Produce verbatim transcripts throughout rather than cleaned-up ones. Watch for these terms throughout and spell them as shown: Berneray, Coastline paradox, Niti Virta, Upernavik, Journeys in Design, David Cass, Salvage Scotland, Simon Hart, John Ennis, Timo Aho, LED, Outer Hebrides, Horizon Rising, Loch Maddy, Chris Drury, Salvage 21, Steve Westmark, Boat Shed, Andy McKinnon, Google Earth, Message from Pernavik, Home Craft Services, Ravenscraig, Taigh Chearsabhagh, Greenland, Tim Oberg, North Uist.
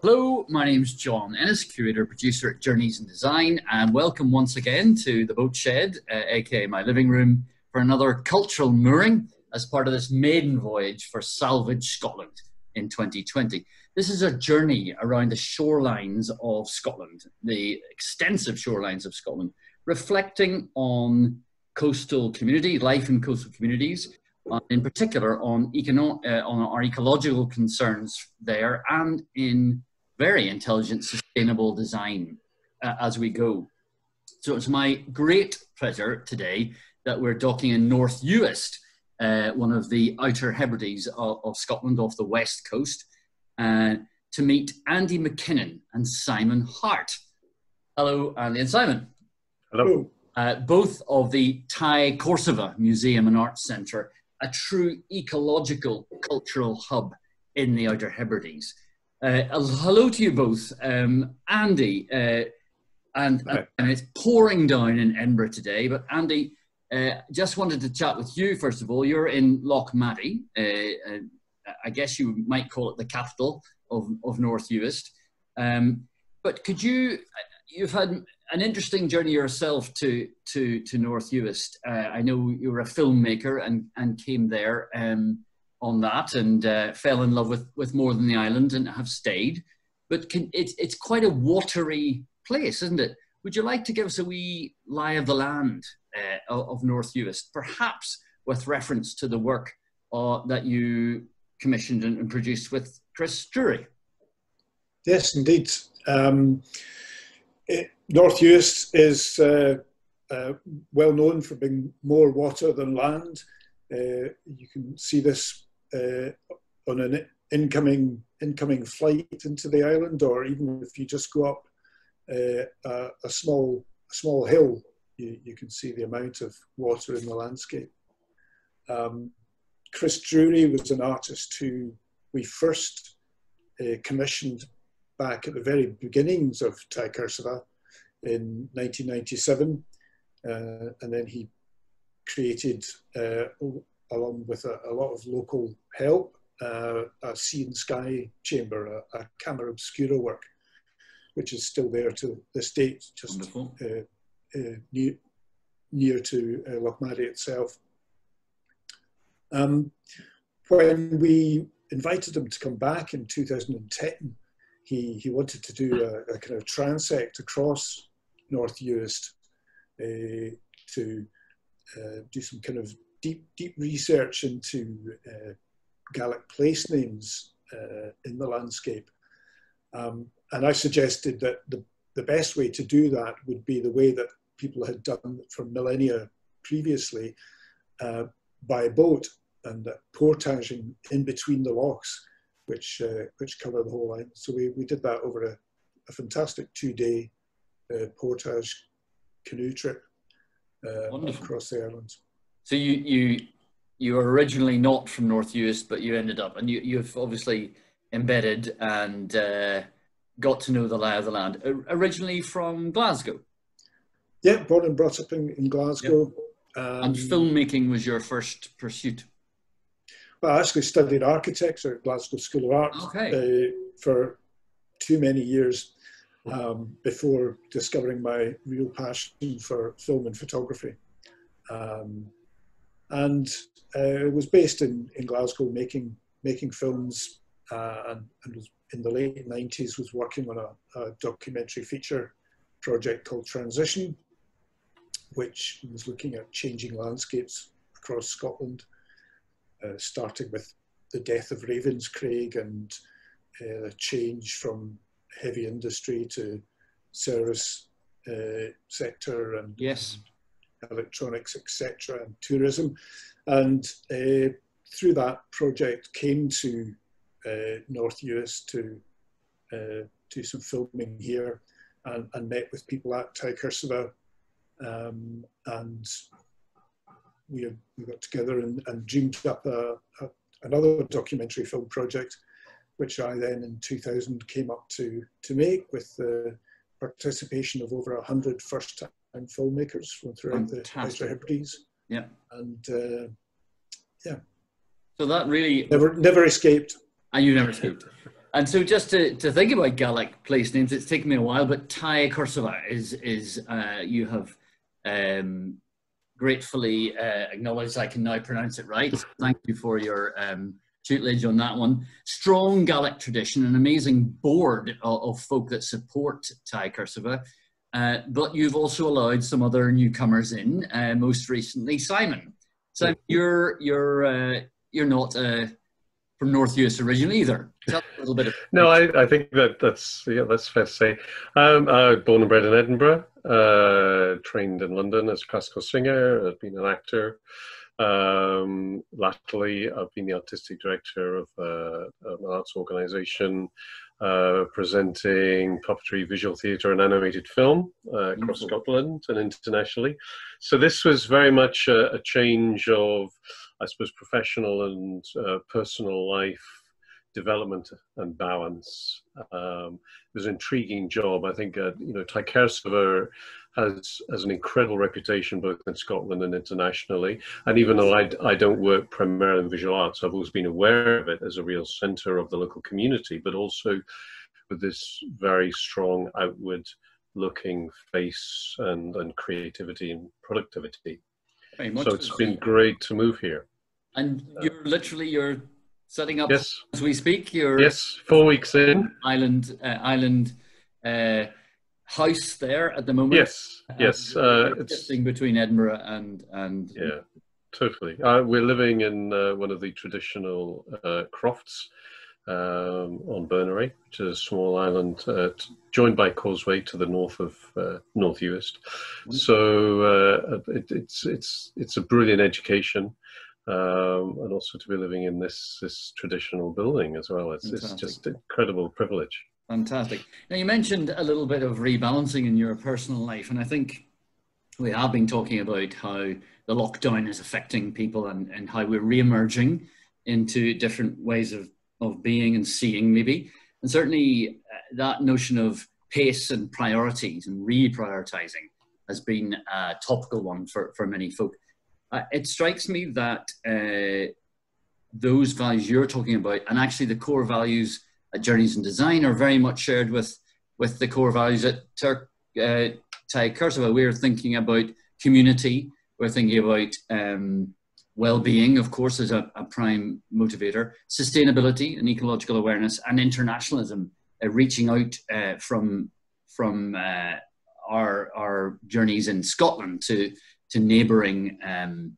Hello, my name is John Ennis, curator, producer at Journeys in Design, and welcome once again to the Boat Shed, uh, aka my living room, for another cultural mooring as part of this maiden voyage for Salvage Scotland in twenty twenty. This is a journey around the shorelines of Scotland, the extensive shorelines of Scotland, reflecting on coastal community, life in coastal communities, Uh, in particular on, econo uh, on our ecological concerns there, and in very intelligent, sustainable design uh, as we go. So it's my great pleasure today that we're docking in North Uist, uh, one of the Outer Hebrides of, of Scotland, off the west coast, uh, to meet Andy McKinnon and Simon Hart. Hello, Andy and Simon. Hello. Uh, both of the Taigh Chearsabhagh Museum and Arts Centre, a true ecological cultural hub in the Outer Hebrides. Uh, hello to you both. Um, Andy, uh, and, okay. and it's pouring down in Edinburgh today, but Andy, uh, just wanted to chat with you first of all. You're in Loch Maddy, uh, uh, I guess you might call it the capital of, of North Uist. Um, but could you, you've had an interesting journey yourself to to to North Uist. Uh, I know you were a filmmaker and and came there um, on that, and uh, fell in love with with more than the island and have stayed. But can, it's it's quite a watery place, isn't it? Would you like to give us a wee lie of the land uh, of North Uist, perhaps with reference to the work uh, that you commissioned and, and produced with Chris Drury? Yes, indeed. Um, It, North Uist is uh, uh, well known for being more water than land. Uh, you can see this uh, on an incoming incoming flight into the island, or even if you just go up uh, a, a small small hill, you, you can see the amount of water in the landscape. Um, Chris Drury was an artist who we first uh, commissioned back at the very beginnings of Taigh Chearsabhagh in nineteen ninety-seven, uh, and then he created, uh, along with a, a lot of local help, uh, a sea and sky chamber, a, a camera obscura work, which is still there to this date, just uh, uh, near, near to uh, Loch Maddy itself. Um, when we invited him to come back in two thousand ten, He, he wanted to do a, a kind of transect across North Uist uh, to uh, do some kind of deep, deep research into uh, Gaelic place names uh, in the landscape. Um, and I suggested that the, the best way to do that would be the way that people had done for millennia previously, uh, by boat, and uh, portaging in between the lochs, which, uh, which cover the whole island. So we, we did that over a, a fantastic two-day uh, portage canoe trip uh, across the island. So you, you, you were originally not from North Uist, but you ended up, and you, you've obviously embedded and uh, got to know the lie of the land. O originally from Glasgow? Yeah, born and brought up in, in Glasgow. Yep. Um, and filmmaking was your first pursuit? Well, I actually studied architecture at Glasgow School of Art okay. uh, for too many years um, before discovering my real passion for film and photography. Um, and uh, was based in, in Glasgow making, making films, uh, and, and was in the late nineties was working on a, a documentary feature project called Transition, which was looking at changing landscapes across Scotland. Uh, starting with the death of Ravenscraig and uh, a change from heavy industry to service uh, sector and yes. electronics, et cetera, and tourism. And uh, through that project came to uh, North Uist to uh, do some filming here, and, and met with people at Taigh Chearsabhagh, um, and We, had, we got together and, and dreamed up a, a, another documentary film project, which I then in two thousand came up to, to make with the participation of over one hundred first-time filmmakers from throughout Fantastic. the Outer Hebrides. Yeah. And uh, yeah. So that really... Never, never escaped. And you never escaped. And so just to, to think about Gaelic place names, it's taken me a while, but Taigh Chearsabhagh is, is uh, you have um, gratefully uh, acknowledged I can now pronounce it right. Thank you for your um, tutelage on that one. Strong Gaelic tradition, an amazing board of, of folk that support Taigh Chearsabhagh. Uh, but you've also allowed some other newcomers in, uh, most recently Simon. So you're, you're, uh, you're not uh, from North Uist originally either. Tell us a little bit. Of no, I, I think that that's, yeah, that's fair to say. Um, I was born and bred in Edinburgh, uh, trained in London as a classical singer. I've been an actor. Um, latterly, I've been the artistic director of, uh, of an arts organisation, uh, presenting puppetry, visual theatre and animated film uh, across mm-hmm. Scotland and internationally. So this was very much a, a change of, I suppose, professional and uh, personal life development and balance. Um, it was an intriguing job. I think, uh, you know, Taigh Chearsabhagh has, has an incredible reputation both in Scotland and internationally. And even though I, I don't work primarily in visual arts, I've always been aware of it as a real centre of the local community, but also with this very strong outward looking face and, and creativity and productivity. Very much so it's been great to move here. And you're literally, you're setting up yes. as we speak. Your yes, four weeks in island, uh, island uh, house there at the moment. Yes, um, yes, uh, it's between Edinburgh and and yeah, totally. Uh, we're living in uh, one of the traditional uh, crofts um, on Berneray, which is a small island uh, joined by Causeway to the north of uh, North Uist. Mm-hmm. So uh, it, it's it's it's a brilliant education. Um, and also to be living in this, this traditional building as well. It's, it's just incredible privilege. Fantastic. Now you mentioned a little bit of rebalancing in your personal life, and I think we have been talking about how the lockdown is affecting people and, and how we're re-emerging into different ways of, of being and seeing maybe. And certainly uh, that notion of pace and priorities and reprioritizing has been a topical one for, for many folk. Uh, it strikes me that uh, those values you're talking about, and actually the core values at Journeys in Design, are very much shared with, with the core values at Taigh uh, Chearsabhagh. We're thinking about community, we're thinking about um, well-being, of course, as a, a prime motivator, sustainability and ecological awareness, and internationalism, uh, reaching out uh, from, from uh, our, our journeys in Scotland to to neighbouring um,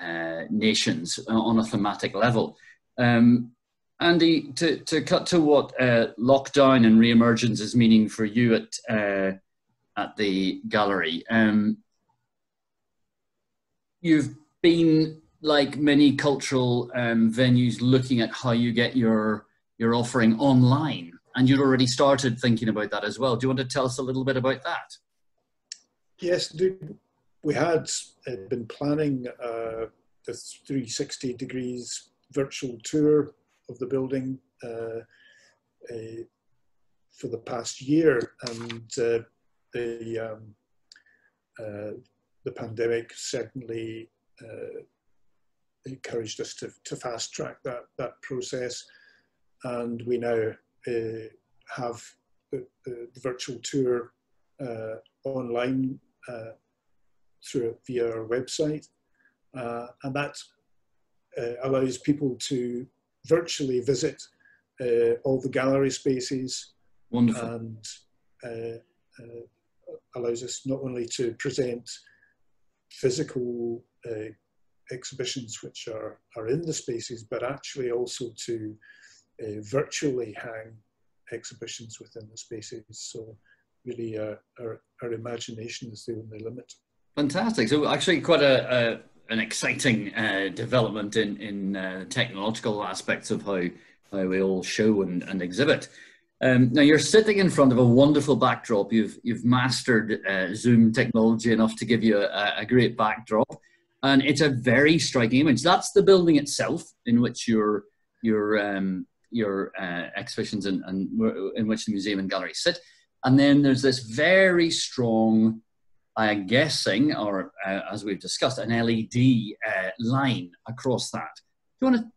uh, nations on a thematic level. Um, Andy, to, to cut to what uh, lockdown and re-emergence is meaning for you at, uh, at the gallery. Um, you've been, like many cultural um, venues, looking at how you get your, your offering online, and you'd already started thinking about that as well. Do you want to tell us a little bit about that? Yes, dude. We had uh, been planning uh, the three sixty degrees virtual tour of the building uh, uh, for the past year, and uh, the, um, uh, the pandemic certainly uh, encouraged us to, to fast track that, that process, and we now uh, have the, the, the virtual tour uh, online uh, through via our website, uh, and that uh, allows people to virtually visit uh, all the gallery spaces. Wonderful. And uh, uh, allows us not only to present physical uh, exhibitions which are, are in the spaces, but actually also to uh, virtually hang exhibitions within the spaces. So really uh, our, our imagination is the only limit. Fantastic. So actually quite a, a an exciting uh, development in, in uh, technological aspects of how, how we all show and, and exhibit. Um, now you're sitting in front of a wonderful backdrop. You've, you've mastered uh, Zoom technology enough to give you a, a great backdrop, and it's a very striking image. That's the building itself in which your, your, um, your uh, exhibitions and, and in which the museum and gallery sit. And then there's this very strong, I'm guessing, or uh, as we've discussed, an L E D uh, line across that. Do you want to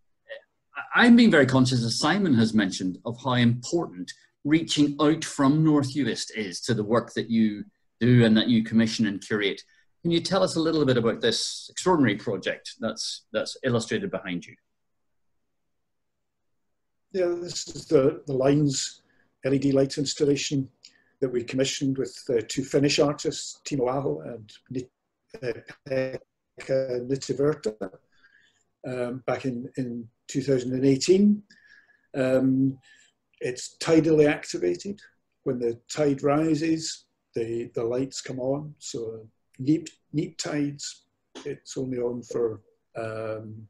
I'm being very conscious, as Simon has mentioned, of how important reaching out from North Uist is to the work that you do and that you commission and curate. Can you tell us a little bit about this extraordinary project that's, that's illustrated behind you? Yeah, this is the, the Lines L E D light installation that we commissioned with uh, two Finnish artists, Timo Aho and Niti Virta, um, back in, in two thousand eighteen. Um, it's tidally activated. When the tide rises, the, the lights come on. So neap, neap tides, it's only on for um,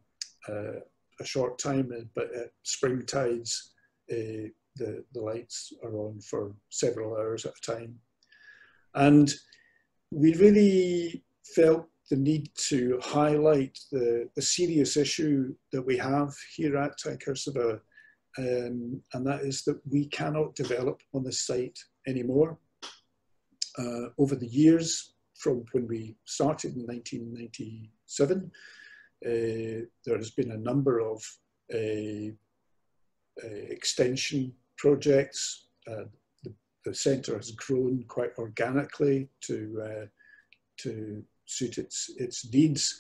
uh, a short time, but at spring tides, uh, the, the lights are on for several hours at a time. And we really felt the need to highlight the, the serious issue that we have here at Taigh Chearsabhagh, um, and that is that we cannot develop on this site anymore. Uh, over the years, from when we started in nineteen ninety-seven, Uh, there has been a number of uh, uh, extension projects. Uh, the, the centre has grown quite organically to uh, to suit its its needs,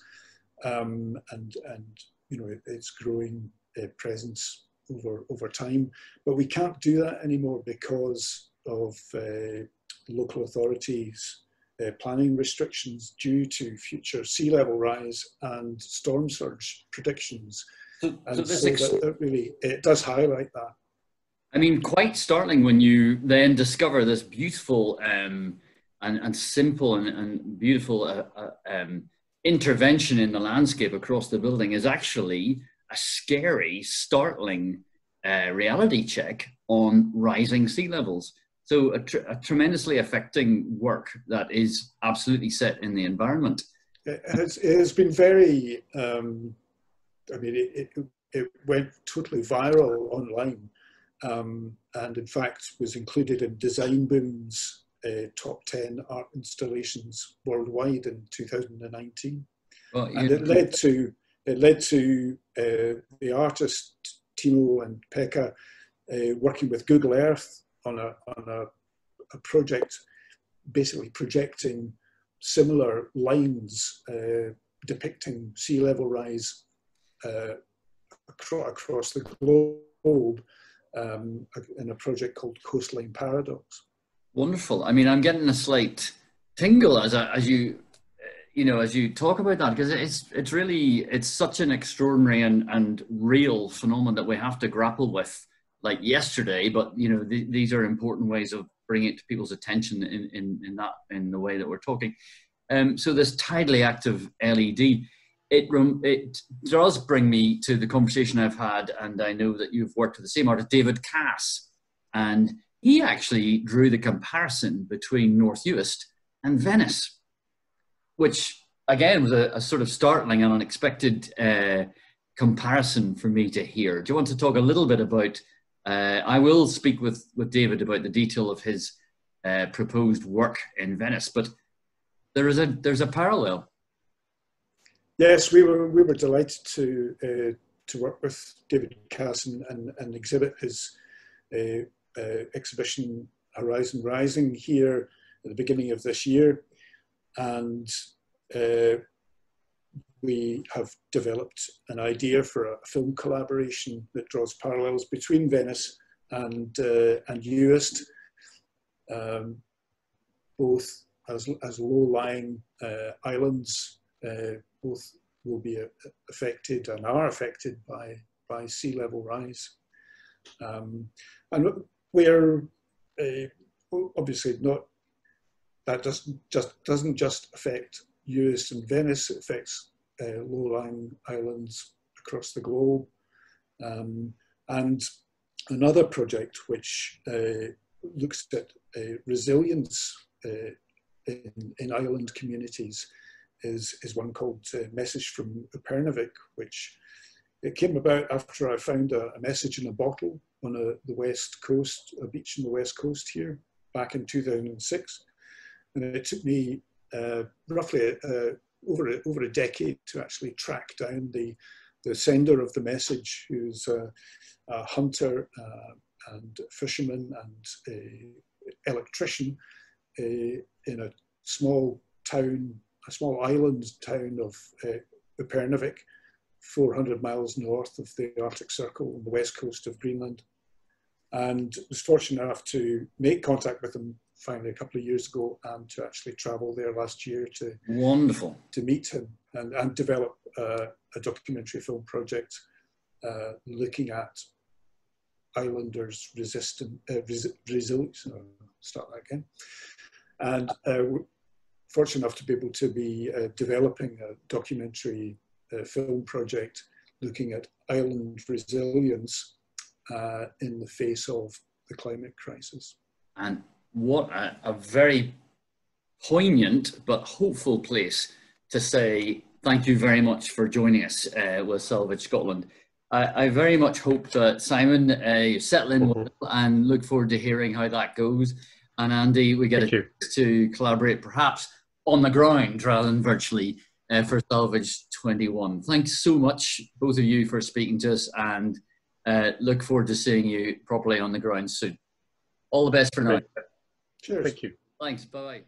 um, and and you know it, its growing uh, presence over over time. But we can't do that anymore because of uh, local authorities' Uh, planning restrictions due to future sea level rise and storm surge predictions. So, and so, so that, that really, it does highlight that. I mean, quite startling when you then discover this beautiful um, and, and simple and, and beautiful uh, uh, um, intervention in the landscape across the building is actually a scary, startling uh, reality check on rising sea levels. So a, tr a tremendously affecting work that is absolutely set in the environment. It has, it has been very, um, I mean, it, it, it went totally viral online, um, and in fact was included in Design Boom's uh, top ten art installations worldwide in two thousand nineteen. Well, and it led to, it led to uh, the artist Timo and Pekka uh, working with Google Earth on a, on a, a project basically projecting similar lines uh, depicting sea level rise uh, acro across the globe um, in a project called Coastline Paradox. Wonderful. I mean, I'm getting a slight tingle as, a, as you, you know, as you talk about that, because it's, it's really, it's such an extraordinary and, and real phenomenon that we have to grapple with like yesterday, but you know, th these are important ways of bringing it to people's attention in, in, in that, in the way that we're talking. Um, so this tidally active L E D, it, it does bring me to the conversation I've had, and I know that you've worked with the same artist, David Cass, and he actually drew the comparison between North Uist and Venice, which again was a, a sort of startling and unexpected uh, comparison for me to hear. Do you want to talk a little bit about Uh, I will speak with, with David about the detail of his uh, proposed work in Venice, but there is a, there's a parallel. Yes, we were, we were delighted to, uh, to work with David Cass and, and, and exhibit his uh, uh, exhibition Horizon Rising here at the beginning of this year. And uh, we have developed an idea for a film collaboration that draws parallels between Venice and uh, and Uist, um, both as as low-lying uh, islands. Uh, both will be uh, affected and are affected by by sea level rise, um, and we are uh, obviously not. That doesn't just doesn't just affect Uist and Venice. It affects Uh, low-lying islands across the globe, um, and another project which uh, looks at uh, resilience uh, in, in island communities is, is one called uh, Message from Pernavik, which it came about after I found a, a message in a bottle on a, the west coast, a beach in the west coast here back in two thousand six, and it took me uh, roughly a, a Over a, over a decade to actually track down the the sender of the message, who's a, a hunter uh, and fisherman and a electrician a, in a small town, a small island town of uh, Upernavik, four hundred miles north of the Arctic Circle on the west coast of Greenland. And was fortunate enough to make contact with him finally a couple of years ago, and to actually travel there last year to wonderful to meet him and, and develop uh, a documentary film project uh, looking at islanders resistant uh, resi resilience. I'll start that again. And uh, we're fortunate enough to be able to be uh, developing a documentary uh, film project looking at island resilience uh, in the face of the climate crisis. And what a, a very poignant but hopeful place to say thank you very much for joining us uh, with Salvage Scotland. I, I very much hope that Simon, uh, you settle in well and look forward to hearing how that goes. And Andy, we get thank a chance to collaborate perhaps on the ground rather than virtually uh, for Salvage twenty-one. Thanks so much, both of you, for speaking to us, and uh, look forward to seeing you properly on the ground soon. All the best for now. Cheers. Thank you. Thanks. Bye-bye.